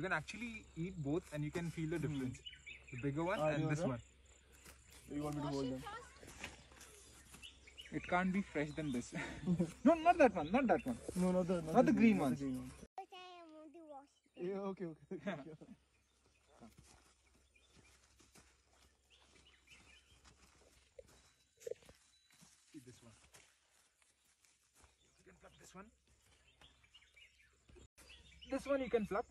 You can actually eat both and you can feel the difference. The bigger one and this one. You want me to hold them? It can't be fresh than this. No, not that one. Not that one. No, not the green one. Yeah, okay, okay. Eat this one. You can pluck this one. This one you can pluck.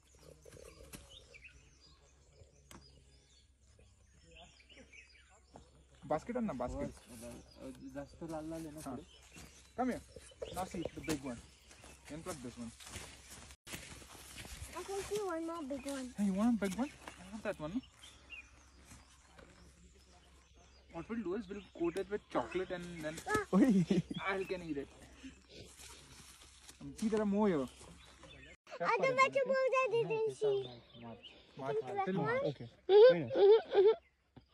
Basket or no basket? Come here. Now see the big one. You can pluck this one. I can see one more big one. Hey, you want a big one? I want that one. No? What we'll do is we'll coat it with chocolate and then I can eat it. See, there are more here. Other vegetables I didn't see. Okay.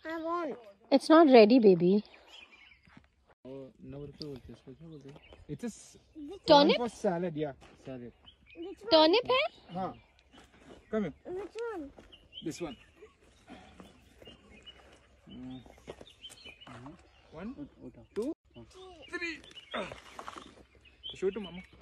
I want. It's not ready, baby. It's a turnip for salad, yeah. Salad. Turnip hai? Haan. Come here. Which one? This one. One, two, three. Show it to mama.